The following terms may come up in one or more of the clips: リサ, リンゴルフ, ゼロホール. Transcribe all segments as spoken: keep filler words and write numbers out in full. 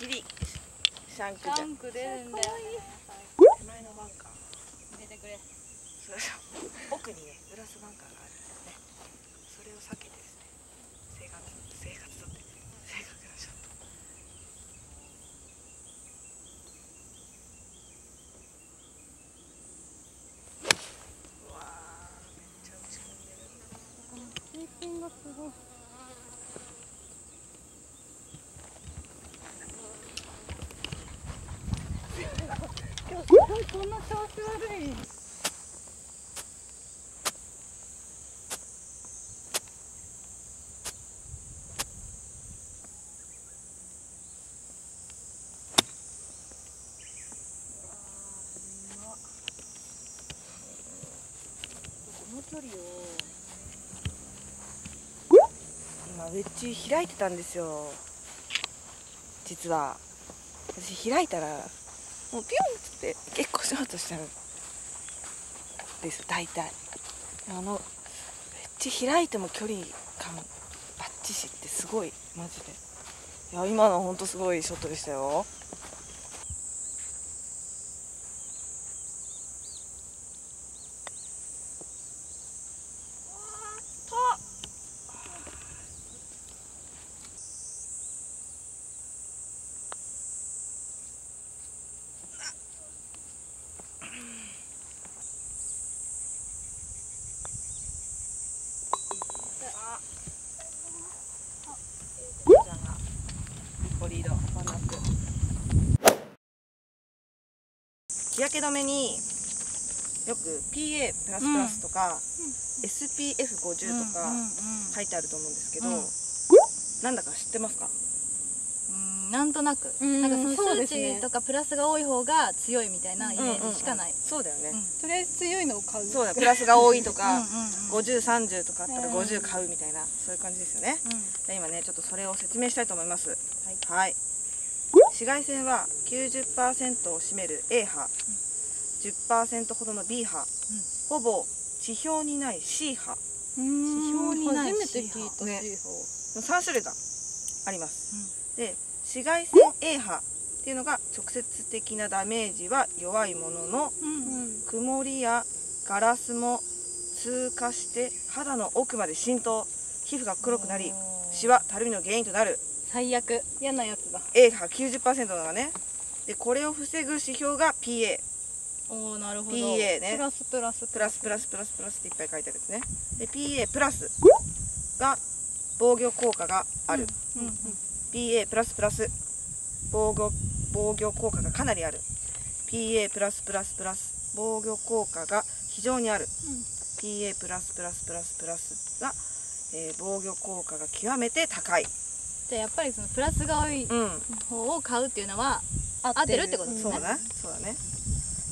ギリシャンクじゃん。奥にね、グラスバンカーがあるんですね。それを避けてですね、正確正確だって正確なショット。うわー、めっちゃ打ち込んでる。このテーピングがすごい。今日すごいこんな調子悪い。今ウェッジ開いてたんですよ。実は私開いたらもうピュンって結構ショートしちゃうんです大体。あのウェッジ開いても距離感バッチシってすごいマジで。いや今のほんとすごいショットでしたよ。日焼け止めによく ピーエー プラスプラスとか エスピーエフごじゅう とか書いてあると思うんですけど、なんだか知ってますか？うん、なんとなくなんかその数値とかプラスが多い方が強いみたいなイメージしかない。そうだよね。とりあえず強いのを買う。そうだ、プラスが多いとかごじゅう、さんじゅうとかあったらごじゅう買うみたいな、そういう感じですよね。じゃあ今ねちょっとそれを説明したいと思います。はい。紫外線は きゅうじゅっパーセント を占める エー 波、 じゅっパーセント ほどの ビー 波、ほぼ地表にない シー 波。地表にない シー 波ね。さん種類があります。で、紫外線 エー 波っていうのが直接的なダメージは弱いものの、曇りやガラスも通過して肌の奥まで浸透、皮膚が黒くなりシワ、たるみの原因となる。最悪、嫌なやつだ。 エー 波 きゅうじゅっパーセント だからね。でこれを防ぐ指標が ピーエー。 おー、なるほど。 ピーエー ね、プラスプラスプラスプラスプラスプラスっていっぱい書いてあるんですね。で ピーエー プラスが防御効果がある。 ピーエー プラスプラス防御防御効果がかなりある。 ピーエー プラスプラスプラス防御効果が非常にある。 ピーエー プラスプラスプラスプラスが、えー、防御効果が極めて高い。じゃあやっぱりそのプラスが多い方を買うっていうのは合ってるってことですね。そうだね。そうだね。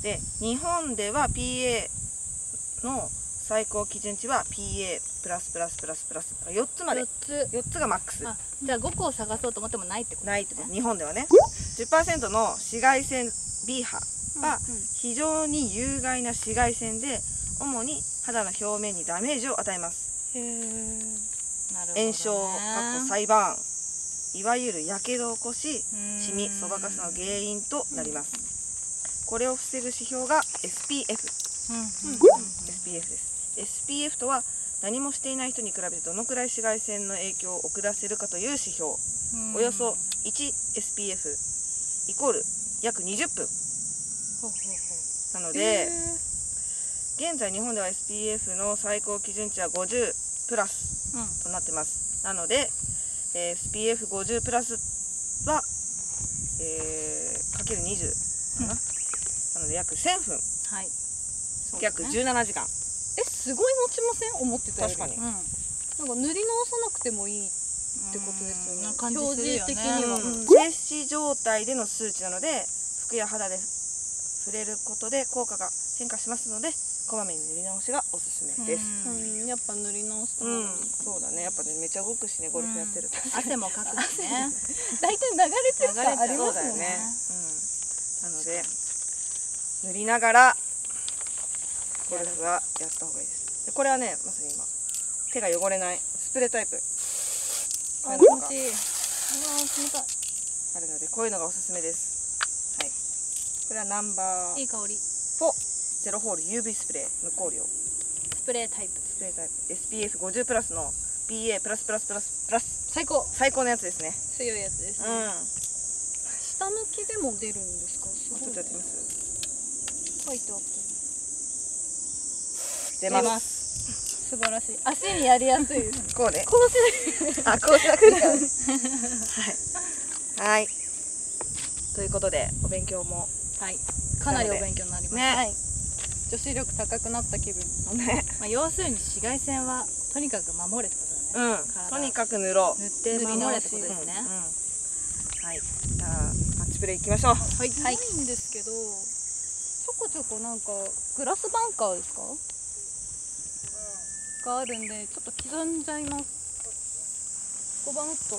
で日本では ピーエー の最高基準値は ピーエー プラスプラスプラスプラスよっつまで。よっつがマックス。じゃあごこを探そうと思ってもないってことですね。ないってこと。日本ではね。じゅっパーセント の紫外線 ビー 波は非常に有害な紫外線で主に肌の表面にダメージを与えます。へー。なるほどね。炎症、括弧細板、いわゆるやけどを起こし、シミ、そばかすの原因となります。これを防ぐ指標が エスピーエフ。エスピーエフ です。エスピーエフ とは何もしていない人に比べてどのくらい紫外線の影響を遅らせるかという指標。およそ いちエスピーエフ イコール約にじゅっぷん。なので、現在日本では エスピーエフ の最高基準値はごじゅうプラスとなってます。なので、エスピーエフごじゅう プラスは、えー、かけるにじゅうかな、うん、なので約せんぷん、はい、そうですね、約じゅうななじかん。え、すごい持ちません？思ってたより。確かに、うん、なんか塗り直さなくてもいいってことですよね。表示的には、うん、静止状態での数値なので服や肌で触れることで効果が変化しますので、こまめに塗り直しがおすすめです。うん、やっぱ塗り直すと、うん、そうだね。やっぱね、めちゃ動くしね、ゴルフやってると、うん、汗もかくしね。大体流れてるからありますよね。うん、なので塗りながらゴルフはやった方がいいです。でこれはね、まさに今手が汚れないスプレータイプ。あ、気持ちいい。ー冷たいあるので、こういうのがおすすめです。はい、これはナンバーいい香りフォーゼロホール ユーブイ スプレー無香料スプレータイプスプレータイプ エスピーエフごじゅう プラスの ピーエー プラスプラスプラスプラス最高最高のやつですね。強いやつですね、うん、下向きでも出るんですか？すごいね、ちょっとやってみます。書いてあって出ます、出ます。素晴らしい。足にやりやすいです。こうね。こうしなくて。あ、こうしなくて。はい。はい。ということで、お勉強も。はい。かなりお勉強になりました。ね。はい。女子力高くなった気分。ね。まあ、要するに紫外線はとにかく守れってことだね。うん。とにかく塗ろう。塗って守れってことですね。はい。じゃあ、マッチプレイ行きましょう。はい。はい。いいんですけど。ちょこちょこなんか、グラスバンカーですか？があるんで、ちょっと刻んじゃいます。ごばんウッド。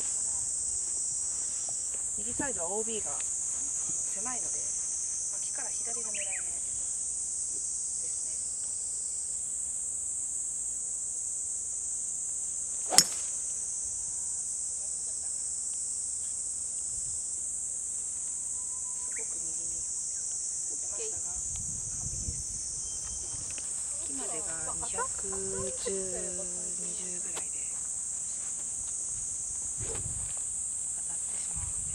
右サイドは オービー が狭いので、脇から左が狙い目ですね。すごく右に打てましたが、完璧です。木までがにひゃくじゅう、にじゅうぐらいで当たってしまうので、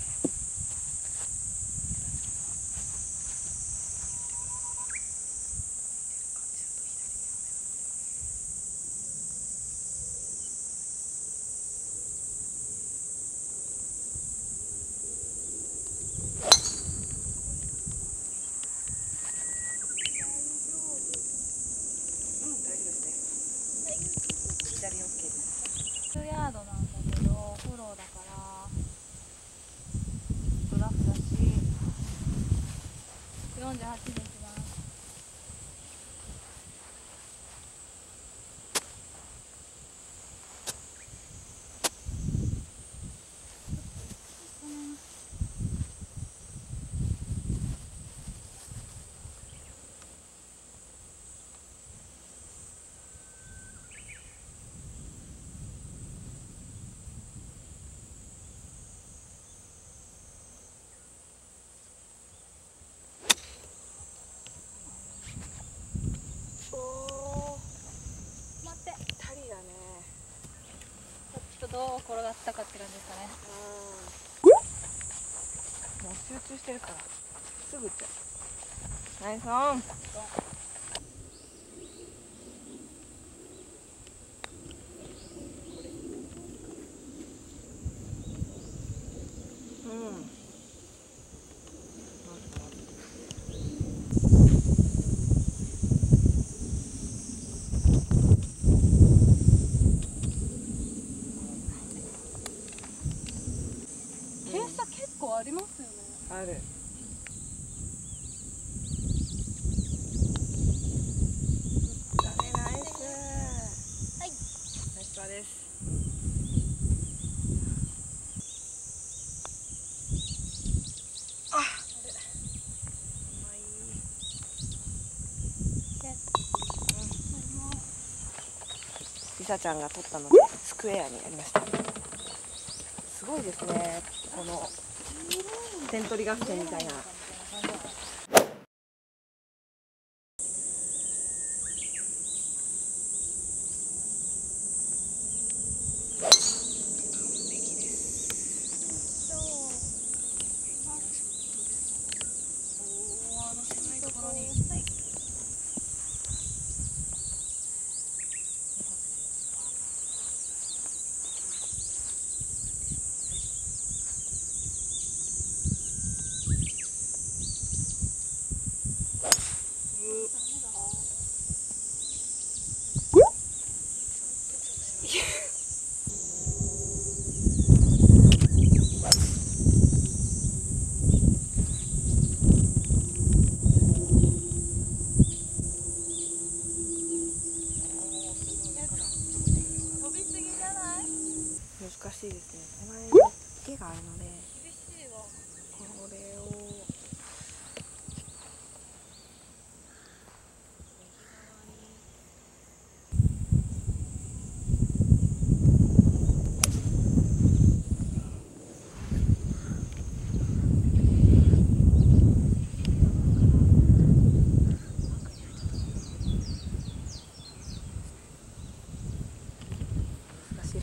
どう転がったかって感じですかね。もう集中してるからすぐ打っちゃう。ナイスオン。ありますよね。ある。ダメナイス。はい。ナイスパーです。あ。リサちゃんが取ったのでスクエアにやりました。すごいですね。この。点取り合戦みたいな。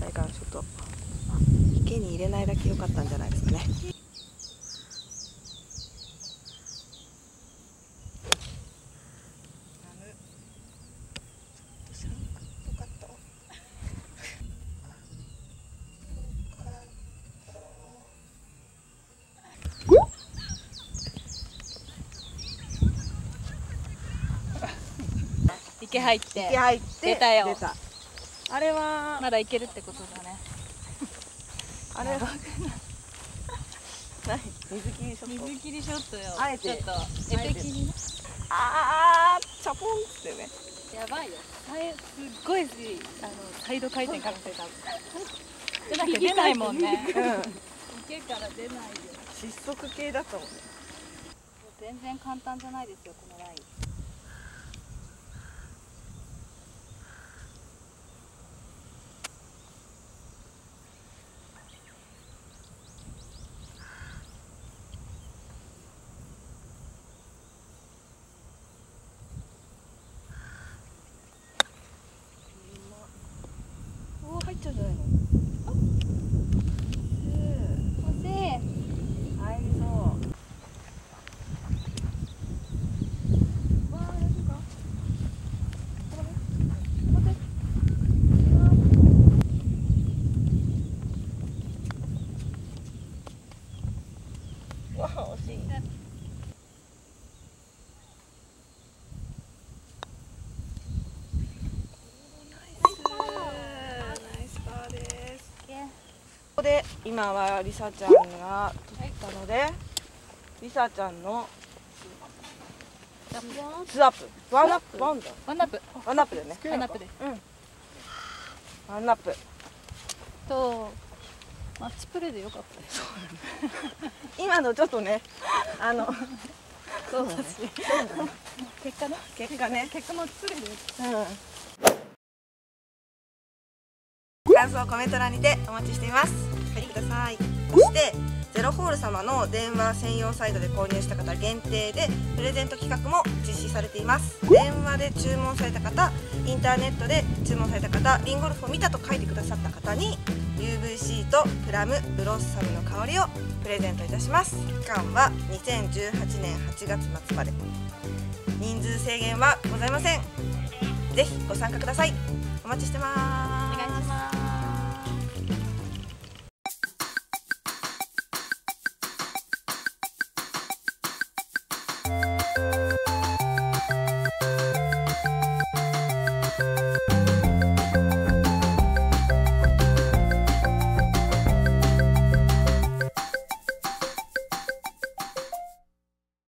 だからちょっと池に入れないだけ良かったんじゃないですかね。池入って、池入って出たよ。出た。あれはまだいけるってことだね。あれは何？水切りショット。水切りショットよ。あえてちょっと絵的に。ああチャポンってね。やばいよ。すっごいしあのサイド回転から出た。出なきゃ出ないもんね。うん。池から出ないよ。失速系だったもんね。全然簡単じゃないですよこのライン。入っちゃうんじゃないの？入りそう。わあ、大丈夫か？待って。わあ、惜しい。で今はりさちゃんが撮ったので、りさちゃんのツーアップ、ワンアップ、ワンだ、ワンアップ、ワンアップだよね。ワンアップです。うん。ワンアップ。とマッチプレーで良かったです。今のちょっとね、あのそうだね。結果ね、結果ね、結果マッチプレーで。うん。感想をコメント欄にてお待ちしています。書いてください。そしてゼロホール様の電話専用サイトで購入した方限定でプレゼント企画も実施されています。電話で注文された方、インターネットで注文された方、リンゴルフを見たと書いてくださった方に ユーブイシー とプラムブロッサムの香りをプレゼントいたします。期間はにせんじゅうはちねんはちがつまつまで。人数制限はございません。ぜひご参加ください。お待ちしてます。お願いします。